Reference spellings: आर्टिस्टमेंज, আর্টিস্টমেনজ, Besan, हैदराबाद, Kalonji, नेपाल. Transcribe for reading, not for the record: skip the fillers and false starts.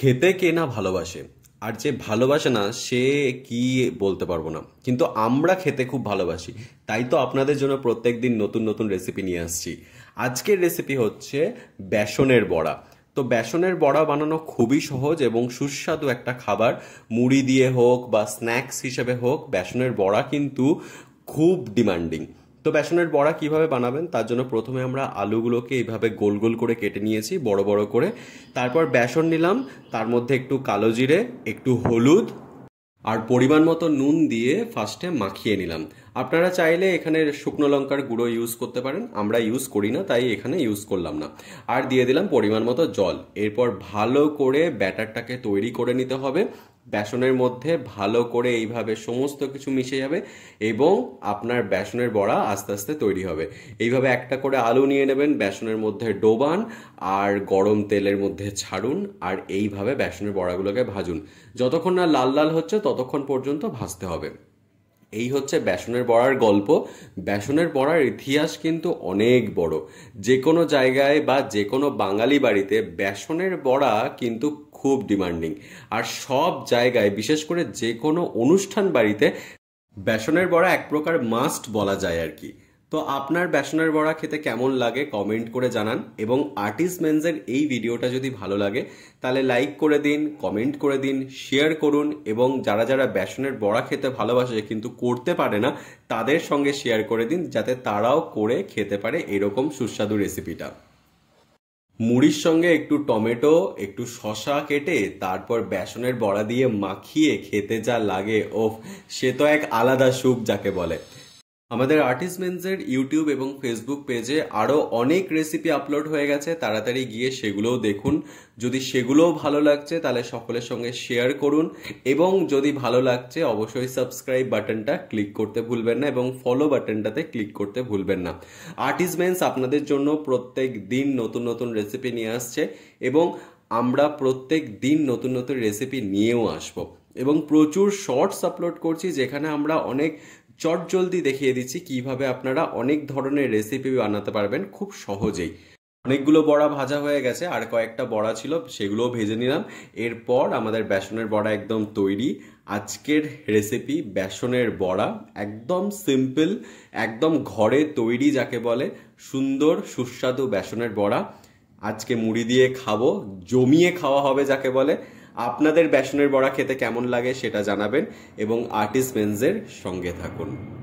खेते के ना भालोबाशे और जे भालोबाशे ना से कि बोलते पारबो ना, किन्तु आम्रा खेते खूब भालोबाशी। ताई तो आपनादेर जोन्नो प्रत्येक दिन नतून नतून रेसिपि निये आसछि। आजकेर रेसिपि होच्छे बेसनेर बड़ा। तो बेसनेर बड़ा बनानो खूबई सहज एबं सुस्वादु एकटा खाबार। मुड़ी दिए होक बा स्नैक्स हिसेबे होक बेसनेर बड़ा किन्तु खूब डिमांडिंग। तो बेसनेर बड़ा किभाबे बानाबेन तार जोन्नो प्रथमे आमरा आलुगुलोके एइभाबे गोल गोल करे केटे निएछि बड़ो बड़ो करे। तारपर बेसन निलाम, तार मध्ये एकटू कालो जिरे, एकटू हलुद और परिमाण मतो नून दिए फार्स्टे माखिए निलाम। आपनारा चाइले एखाने शुकनो लंकार गुड़ो यूज करते पारेन, आमरा यूज करी ना ताई एखाने यूज करलाम ना। और दिए दिलाम परिमाण मतो जल। एरपर भालो करे बैटारटाके तैरी करे निते होबे। बेसनेर मध्य भालो करे एइभाबे समस्त किछु मिशे जाबे एबं आपनार बेसनेर बड़ा आस्ते आस्ते तैरी होबे। एइभाबे एकटा करे आलू निये नेबेन, बेसनेर मध्य डोबान और गरम तेलेर मध्य छाड़ुन और एइभाबे बेसनेर बड़ागुलोके भाजुन। जतक्षण ना लाल लाल होच्छे ततक्षण पर्यन्त भाजते होबे। এই হচ্ছে বেসনের বড়ার গল্প। বেসনের বড়ার ইতিহাস কিন্তু অনেক বড়। যে কোনো জায়গায় বা যে কোনো বাঙালি বাড়িতে বেসনের বড়া কিন্তু খুব ডিমান্ডিং। আর সব জায়গায় বিশেষ করে যে কোনো অনুষ্ঠান বাড়িতে বেসনের বড়া এক প্রকার মাস্ট বলা যায় আর কি। তো আপনার বেসনের বড়া খেতে কেমন লাগে কমেন্ট করে জানান এবং আর্টিস্টমেনজের এই ভিডিওটা যদি ভালো লাগে তাহলে লাইক করে দিন, কমেন্ট করে দিন, শেয়ার করুন এবং যারা যারা বেসনের বড়া খেতে ভালোবাসে কিন্তু করতে পারে না তাদের সঙ্গে শেয়ার করে দিন যাতে তারাও করে খেতে পারে এরকম সুস্বাদু রেসিপিটা। মুড়ির সঙ্গে একটু টমেটো, একটু শসা কেটে তারপর বেসনের বড়া দিয়ে মাখিয়ে খেতে যা লাগে ওফ, সে তো এক আলাদা সুখ যাকে বলে। हमारे आर्टिस्टमेंजर यूट्यूब एवं फेसबुक पेजे आरो अनेक रेसिपी अपलोड हो गए, ताड़ाताड़ी गिये सेगुलो देखुन। जदि सेगुलो भालो लागछे ताहले सकलेर संगे शेयर करुन एवं जदि भालो लागछे अवश्य सबस्क्राइब बाटनटा क्लिक करते भूलबेन ना एवं फलो बाटनटाते क्लिक करते भूलबेन ना। आर्टिस्टमेंज आपनादेर जोन्नो प्रत्येक दिन नतून नतून रेसिपि निये आसछे एवं आमरा प्रत्येक दिन नतून नतून रेसिपि नियेओ आसबो एवं प्रचुर शर्ट्स अपलोड करछि जेखाने आमरा अनेक चटजल्दी देखिए दीची किभाबे आपनारा अनेक धरनेर रेसिपि बानाते पारबेन खूब सहजेई। अनेकगुलो बड़ा भाजा हये गेछे आर कयेकटा बड़ा छिलो सेगुलो भेजे निलाम। एरपर आमादेर बेसनेर बड़ा एकदम तैरी। आजकेर रेसिपि बेसनेर बड़ा एकदम सिम्पल, एकदम घरे तैरी जाके बोले सुंदर सुस्वादु बेसनेर बड़ा। आजके मुड़ी दिए खाबो, जमिए खावा होबे जाके बोले। আপনাদের বেসনের বড়া খেতে কেমন লাগে সেটা জানাবেন এবং আর্টিস্টমেনজের সঙ্গে থাকুন।